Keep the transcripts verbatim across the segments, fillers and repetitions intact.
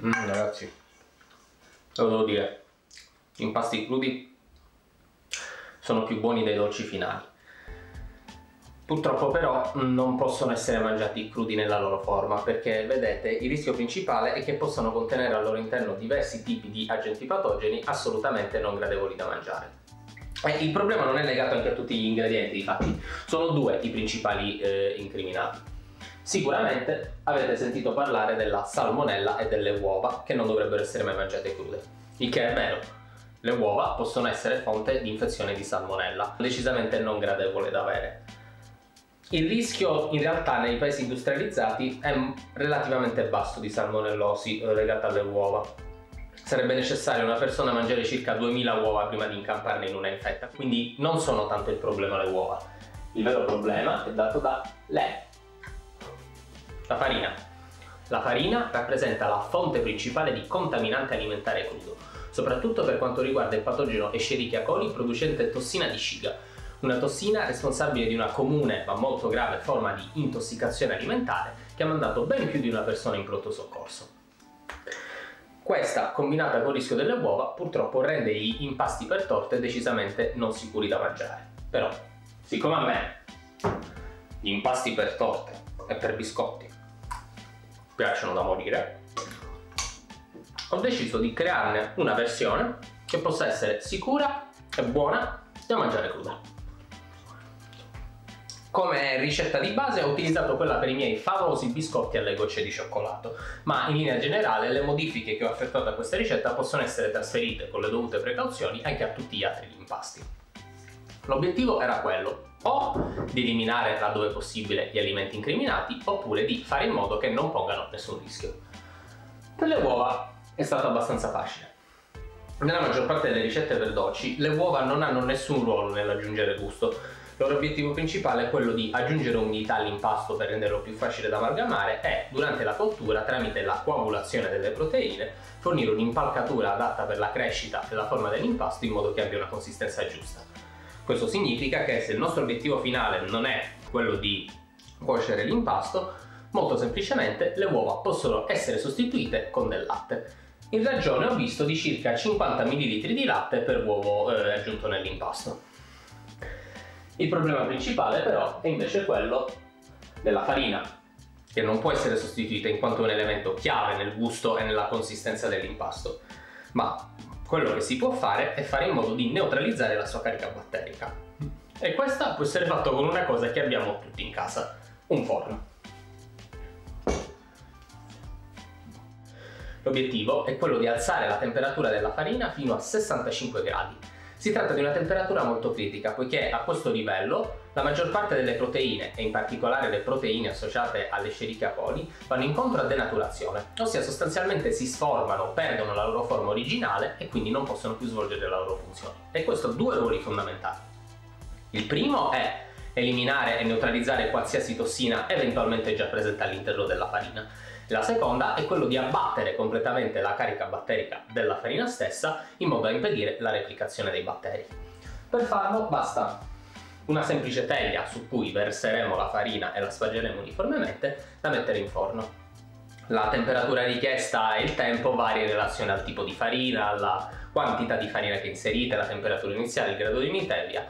Mm, ragazzi, lo devo dire, gli impasti crudi sono più buoni dei dolci finali. Purtroppo però non possono essere mangiati crudi nella loro forma, perché vedete, il rischio principale è che possano contenere al loro interno diversi tipi di agenti patogeni assolutamente non gradevoli da mangiare. E il problema non è legato anche a tutti gli ingredienti, infatti sono due i principali eh, incriminati. Sicuramente avete sentito parlare della salmonella e delle uova, che non dovrebbero essere mai mangiate crude, il che è vero. Le uova possono essere fonte di infezione di salmonella, decisamente non gradevole da avere. Il rischio in realtà nei paesi industrializzati è relativamente basso di salmonellosi legata alle uova. Sarebbe necessario una persona mangiare circa duemila uova prima di incamparne in una infetta, quindi non sono tanto il problema le uova. Il vero problema è dato da lei, la farina. La farina rappresenta la fonte principale di contaminante alimentare crudo, soprattutto per quanto riguarda il patogeno Escherichia coli producente tossina di sciga, una tossina responsabile di una comune ma molto grave forma di intossicazione alimentare che ha mandato ben più di una persona in pronto soccorso. Questa, combinata col rischio delle uova, purtroppo rende gli impasti per torte decisamente non sicuri da mangiare. Però, siccome a me gli impasti per torte e per biscotti piacciono da morire, ho deciso di crearne una versione che possa essere sicura e buona da mangiare cruda. Come ricetta di base ho utilizzato quella per i miei favolosi biscotti alle gocce di cioccolato, ma in linea generale le modifiche che ho effettuato a questa ricetta possono essere trasferite con le dovute precauzioni anche a tutti gli altri impasti. L'obiettivo era quello, o di eliminare laddove possibile gli alimenti incriminati, oppure di fare in modo che non pongano nessun rischio. Per le uova è stato abbastanza facile. Nella maggior parte delle ricette per dolci le uova non hanno nessun ruolo nell'aggiungere gusto. Il loro obiettivo principale è quello di aggiungere umidità all'impasto per renderlo più facile da amalgamare e, durante la cottura, tramite la coagulazione delle proteine, fornire un'impalcatura adatta per la crescita e la forma dell'impasto in modo che abbia una consistenza giusta. Questo significa che se il nostro obiettivo finale non è quello di cuocere l'impasto, molto semplicemente le uova possono essere sostituite con del latte. In ragione ho visto di circa cinquanta millilitri di latte per uovo eh, aggiunto nell'impasto. Il problema principale però è invece quello della farina, che non può essere sostituita in quanto è un elemento chiave nel gusto e nella consistenza dell'impasto, ma quello che si può fare è fare in modo di neutralizzare la sua carica batterica. E questa può essere fatta con una cosa che abbiamo tutti in casa, un forno. L'obiettivo è quello di alzare la temperatura della farina fino a sessantacinque gradi. Si tratta di una temperatura molto critica, poiché a questo livello la maggior parte delle proteine, e in particolare le proteine associate alle Escherichia coli, vanno incontro a denaturazione, ossia sostanzialmente si sformano, perdono la loro forma originale e quindi non possono più svolgere la loro funzione. E questo ha due ruoli fondamentali. Il primo è eliminare e neutralizzare qualsiasi tossina eventualmente già presente all'interno della farina. La seconda è quello di abbattere completamente la carica batterica della farina stessa in modo da impedire la replicazione dei batteri. Per farlo basta una semplice teglia su cui verseremo la farina e la sfaggeremo uniformemente da mettere in forno. La temperatura richiesta e il tempo varia in relazione al tipo di farina, alla quantità di farina che inserite, la temperatura iniziale, il grado di umidità e via.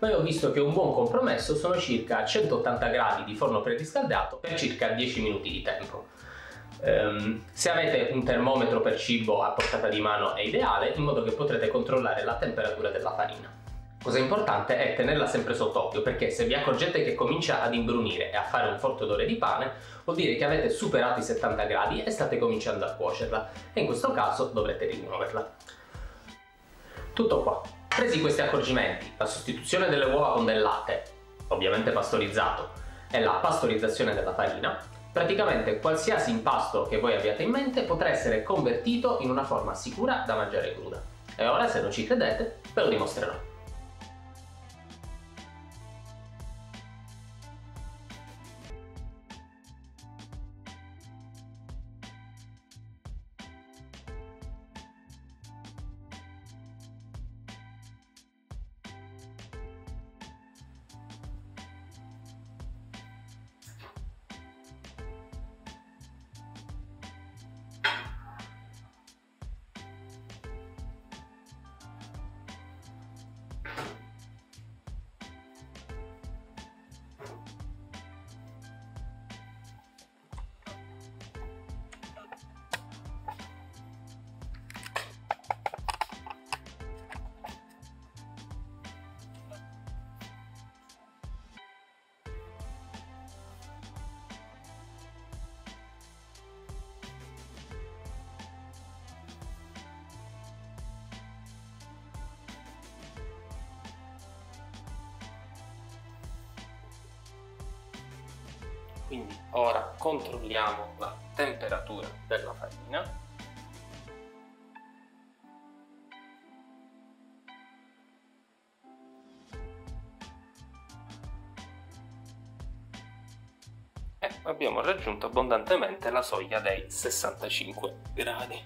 Ma io ho visto che un buon compromesso sono circa centottanta gradi di forno preriscaldato per circa dieci minuti di tempo. Um, se avete un termometro per cibo a portata di mano è ideale, in modo che potrete controllare la temperatura della farina. Cosa importante è tenerla sempre sott'occhio, perché se vi accorgete che comincia ad imbrunire e a fare un forte odore di pane, vuol dire che avete superato i settanta gradi e state cominciando a cuocerla, e in questo caso dovrete rimuoverla. Tutto qua. Presi questi accorgimenti, la sostituzione delle uova con del latte, ovviamente pastorizzato, e la pastorizzazione della farina, praticamente qualsiasi impasto che voi abbiate in mente potrà essere convertito in una forma sicura da mangiare cruda. E ora, se non ci credete, ve lo dimostrerò. Quindi ora controlliamo la temperatura della farina. E abbiamo raggiunto abbondantemente la soglia dei sessantacinque gradi.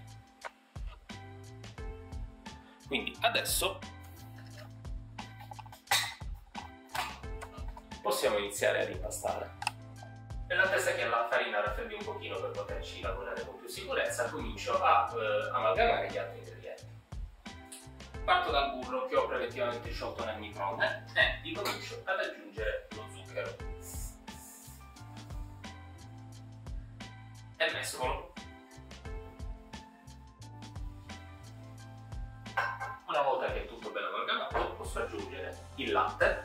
Quindi adesso possiamo iniziare ad impastare. Nella testa che la farina raffreddi un pochino per poterci lavorare con più sicurezza, comincio a eh, amalgamare gli altri ingredienti. Parto dal burro che ho preventivamente sciolto nel microonde e vi comincio ad aggiungere lo zucchero. E mescolo. Una volta che è tutto ben amalgamato, posso aggiungere il latte,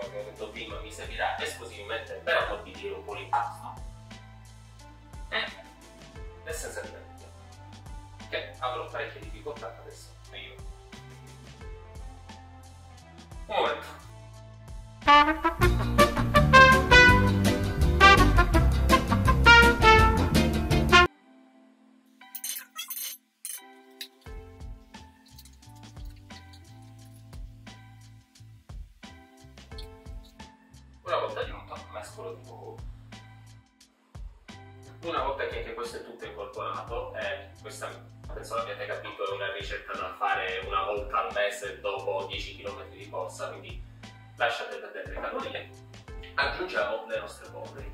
come ho detto prima mi servirà esclusivamente per ammorbidire un po' l'impasto, e l'essenza di vaniglia, che avrò parecchie difficoltà adesso io. Un momento. Una volta aggiunto, mescolo di nuovo. Una volta che anche questo è tutto incorporato, eh, questa penso l'abbiate capito, è una ricetta da fare una volta al mese dopo dieci chilometri di corsa, quindi lasciate perdere le calorie. Aggiungiamo le nostre polveri.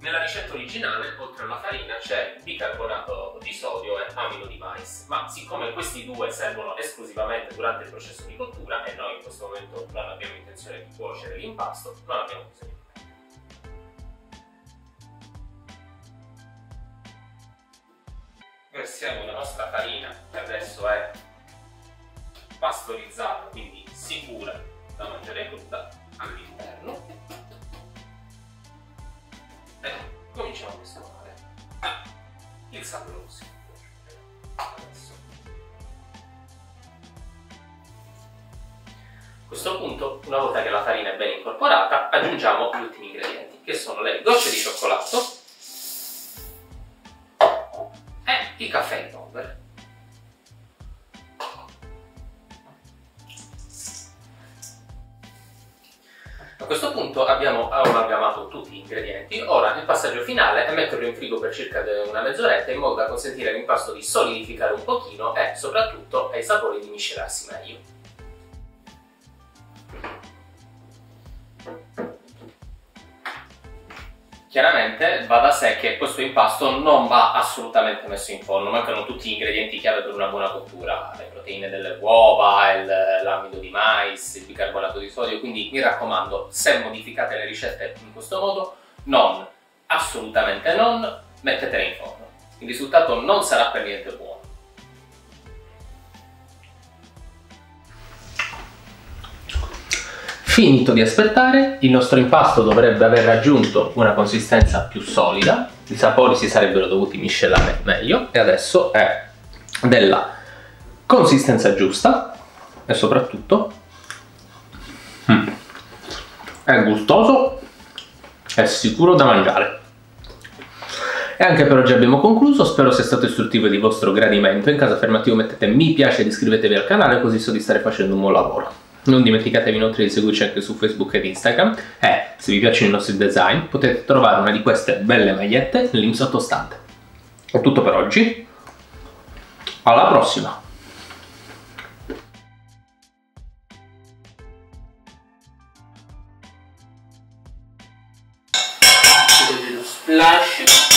Nella ricetta originale, oltre alla farina, c'è bicarbonato di sodio e amino di mais, ma siccome questi due servono esclusivamente durante il processo di cottura e noi in questo momento non abbiamo intenzione di cuocere l'impasto, non abbiamo bisogno di farlo. Versiamo la nostra farina, che adesso è pastorizzata, quindi sicura da mangiare cruda, all'interno. E cominciamo a mescolare il sale rosso si può aggiungere adesso. A questo punto, una volta che la farina è ben incorporata, aggiungiamo gli ultimi ingredienti, che sono le gocce di cioccolato e i caffè in polvere. A questo punto abbiamo amalgamato tutti gli ingredienti. Ora il passaggio finale è metterlo in frigo per circa una mezz'oretta, in modo da consentire all'impasto di solidificare un pochino e soprattutto ai sapori di miscelarsi meglio. Chiaramente va da sé che questo impasto non va assolutamente messo in forno, mancano tutti gli ingredienti chiave per una buona cottura, le proteine delle uova, l'amido di mais, il bicarbonato di sodio, quindi mi raccomando, se modificate le ricette in questo modo, non, assolutamente non, mettetele in forno. Il risultato non sarà per niente buono. Finito di aspettare, il nostro impasto dovrebbe aver raggiunto una consistenza più solida, i sapori si sarebbero dovuti miscelare meglio e adesso è della consistenza giusta e soprattutto mm, è gustoso, è sicuro da mangiare. E anche per oggi abbiamo concluso, spero sia stato istruttivo e di vostro gradimento. In caso affermativo mettete mi piace ed iscrivetevi al canale, così so di stare facendo un buon lavoro. Non dimenticatevi inoltre di seguirci anche su Facebook ed Instagram e, se vi piacciono i nostri design, potete trovare una di queste belle magliette nel link sottostante. È tutto per oggi, alla prossima!